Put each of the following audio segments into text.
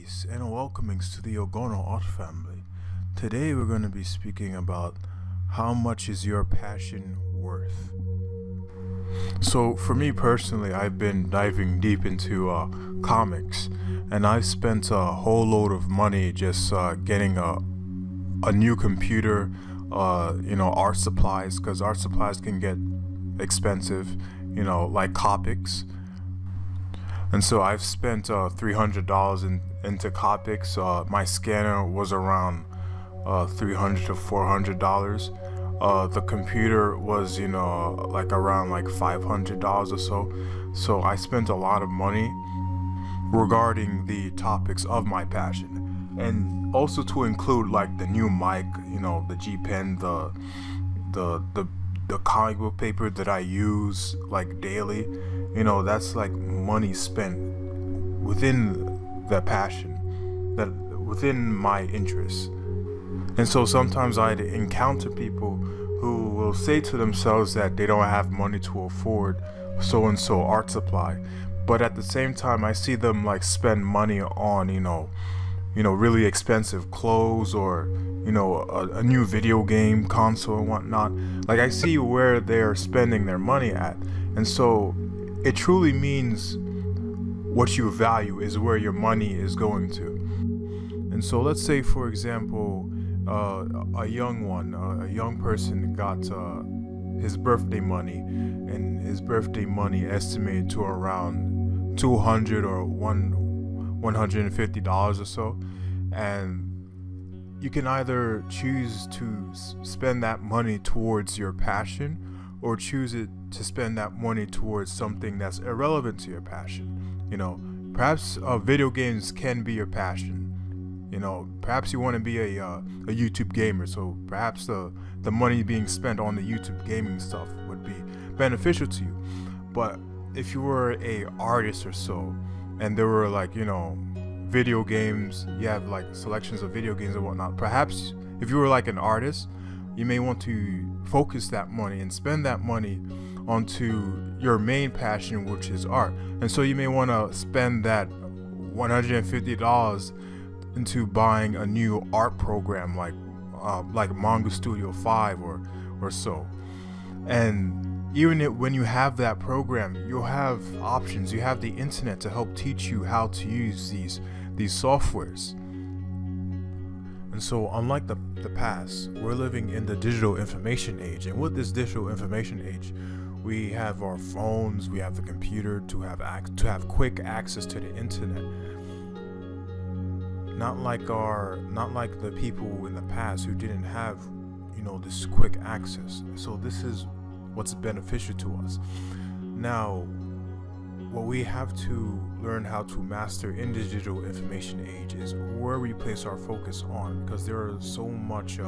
Peace and welcomings to the Ogono Art Family. Today we're going to be speaking about how much is your passion worth. So for me personally, I've been diving deep into comics, and I've spent a whole load of money just getting a new computer, you know, art supplies, because art supplies can get expensive, you know, like Copics. And so I've spent $300 into Copics. My scanner was around $300 to $400. The computer was, you know, like around like $500 or so. So I spent a lot of money regarding the topics of my passion, and also to include like the new mic, you know, the G Pen, the comic book paper that I use like daily. You know, that's like money spent within the passion, that within my interests. And so sometimes I'd encounter people who will say to themselves that they don't have money to afford so-and-so art supply, but at the same time I see them like spend money on, you know, really expensive clothes, or, you know, a new video game console and whatnot. Like, I see where they're spending their money at, and so it truly means what you value is where your money is going to. And so let's say, for example, a young person got his birthday money, and his birthday money estimated to around $200 or $150 or so, and you can either choose to spend that money towards your passion, or choose it to spend that money towards something that's irrelevant to your passion. You know, perhaps video games can be your passion. You know, perhaps you want to be a YouTube gamer, so perhaps the money being spent on the YouTube gaming stuff would be beneficial to you. But if you were a artist or so, and there were like, you know, video games, you have like selections of video games and whatnot, perhaps if you were like an artist, you may want to focus that money and spend that money onto your main passion, which is art. And so you may want to spend that $150 into buying a new art program like Manga Studio 5 or so. And even when you have that program, you'll have options. You have the internet to help teach you how to use these softwares. And so, unlike the past, we're living in the digital information age, and with this digital information age, we have our phones, we have the computer to have quick access to the internet. Not like the people in the past who didn't have, you know, this quick access. So this is what's beneficial to us. Now, what we have to learn how to master in the digital information age is where we place our focus on, because there are so much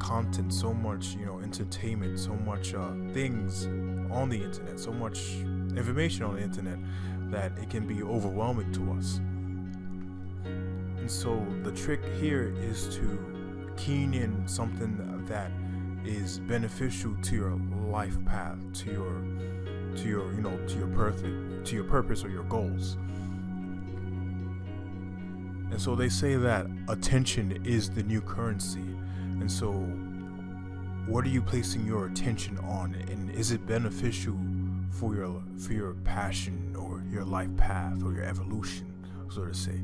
content, so much, you know, entertainment, so much things on the internet, so much information on the internet, that it can be overwhelming to us. And so the trick here is to keen in something that is beneficial to your life path, to your you know, to your purpose or your goals. And so they say that attention is the new currency. And so what are you placing your attention on, and is it beneficial for your passion or your life path or your evolution, so to say?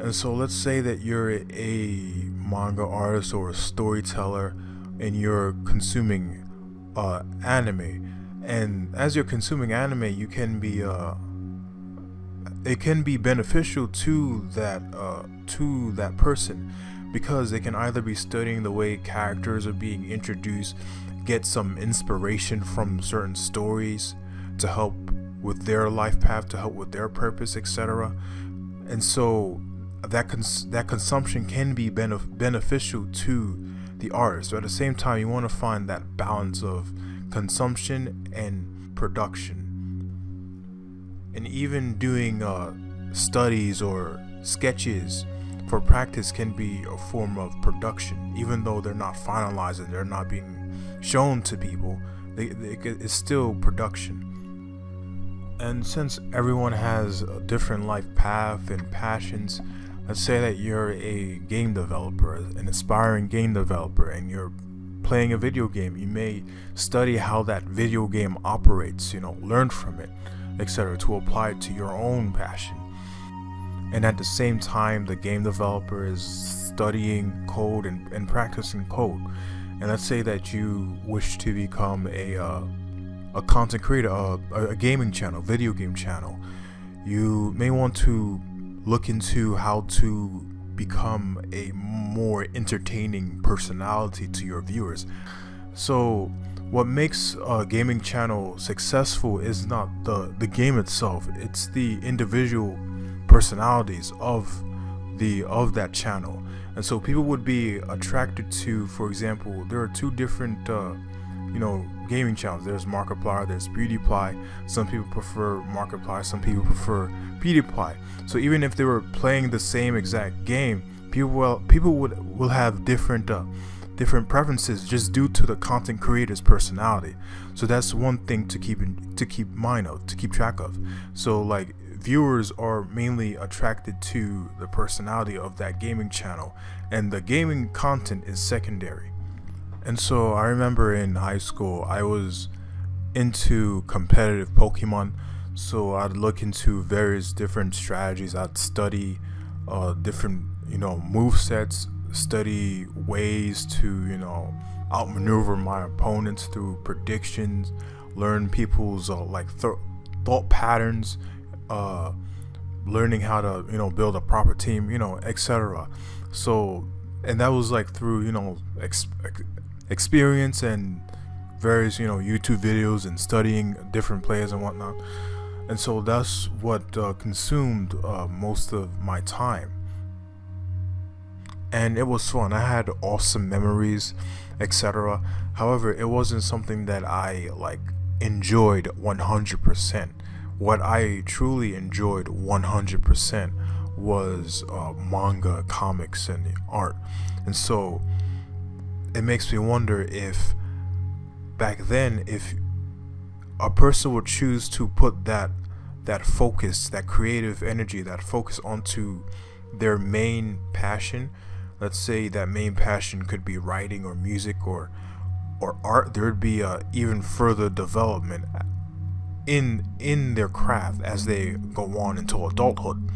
And so let's say that you're a manga artist or a storyteller, and you're consuming anime. And as you're consuming anime, you can be it can be beneficial to that person, because they can either be studying the way characters are being introduced, get some inspiration from certain stories to help with their life path, to help with their purpose, etc. And so that consumption can be beneficial to the artist. But at the same time, you want to find that balance of consumption and production. And even doing studies or sketches for practice can be a form of production, even though they're not finalized and they're not being shown to people. It's still production. And since everyone has a different life path and passions, let's say that you're a game developer, an aspiring game developer, and you're playing a video game. You may study how that video game operates, you know, learn from it, etc., to apply it to your own passion. And at the same time, the game developer is studying code and practicing code. And let's say that you wish to become a content creator, a gaming channel, video game channel. You may want to look into how to become a more entertaining personality to your viewers. So what makes a gaming channel successful is not the game itself, it's the individual personalities of that channel. And so people would be attracted to, for example, there are two different you know, gaming channels. There's Markiplier, there's PewDiePie. Some people prefer Markiplier, some people prefer PewDiePie. So even if they were playing the same exact game, people will have different different preferences just due to the content creator's personality. So that's one thing to keep track of. So like, viewers are mainly attracted to the personality of that gaming channel, and the gaming content is secondary. And so I remember in high school I was into competitive Pokemon, so I'd look into various different strategies. I'd study different, you know, movesets, study ways to, you know, outmaneuver my opponents through predictions, learn people's like thought patterns, learning how to, you know, build a proper team, you know, etc. So, and that was like through, you know, experience and various, you know, YouTube videos and studying different players and whatnot. And so that's what consumed most of my time, and it was fun. I had awesome memories, etc. However, it wasn't something that I like enjoyed 100%. What I truly enjoyed 100% was manga, comics, and art. And so it makes me wonder if back then, if a person would choose to put that focus, that creative energy, that focus onto their main passion. Let's say that main passion could be writing or music or art. There'd be a even further development in their craft as they go on into adulthood.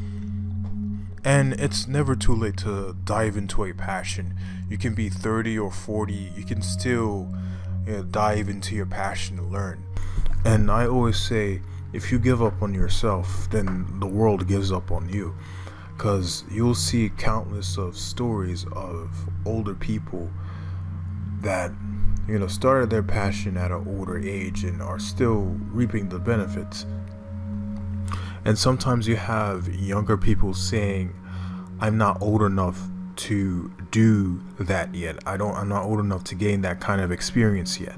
And it's never too late to dive into a passion. You can be 30 or 40, you can still, you know, dive into your passion to learn. And I always say, if you give up on yourself, then the world gives up on you. Because you'll see countless of stories of older people that, you know, started their passion at an older age and are still reaping the benefits. And sometimes you have younger people saying, I'm not old enough to do that yet. I'm not old enough to gain that kind of experience yet.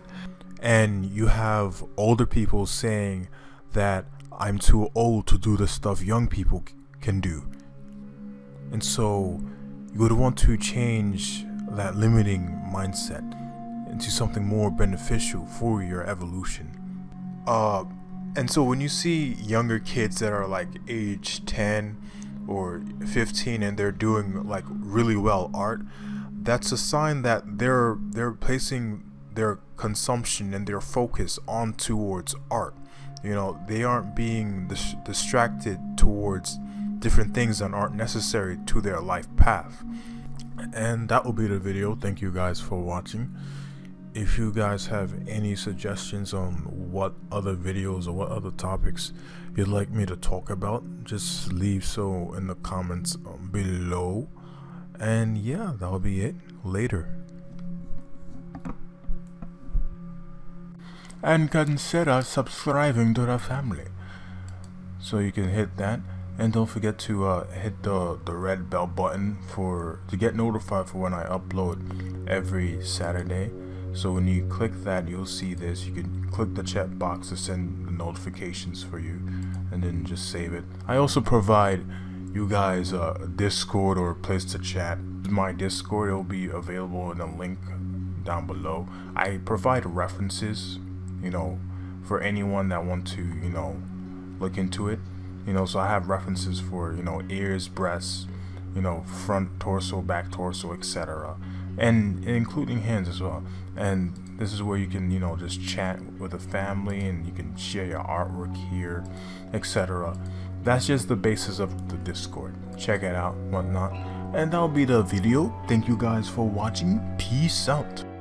And you have older people saying that I'm too old to do the stuff young people can do. And so you would want to change that limiting mindset into something more beneficial for your evolution. And so when you see younger kids that are like age 10 or 15 and they're doing like really well art, that's a sign that they're placing their consumption and their focus on towards art. You know, they aren't being distracted towards different things that aren't necessary to their life path. And that will be the video. Thank you guys for watching. If you guys have any suggestions on what other videos or what other topics you'd like me to talk about, just leave so in the comments below. And yeah, that'll be it. Later. And consider subscribing to the family. So you can hit that, and don't forget to hit the red bell button to get notified for when I upload every Saturday. So when you click that, you'll see this. You can click the chat box to send the notifications for you, and then just save it. I also provide you guys a Discord or a place to chat. My Discord will be available in the link down below. I provide references, you know, for anyone that want to, you know, look into it, you know. So I have references for, you know, ears, breasts, you know, front torso, back torso, etc., and including hands as well. And this is where you can, you know, just chat with a family, and you can share your artwork here, etc. That's just the basis of the Discord. Check it out, whatnot, and that'll be the video. Thank you guys for watching. Peace out.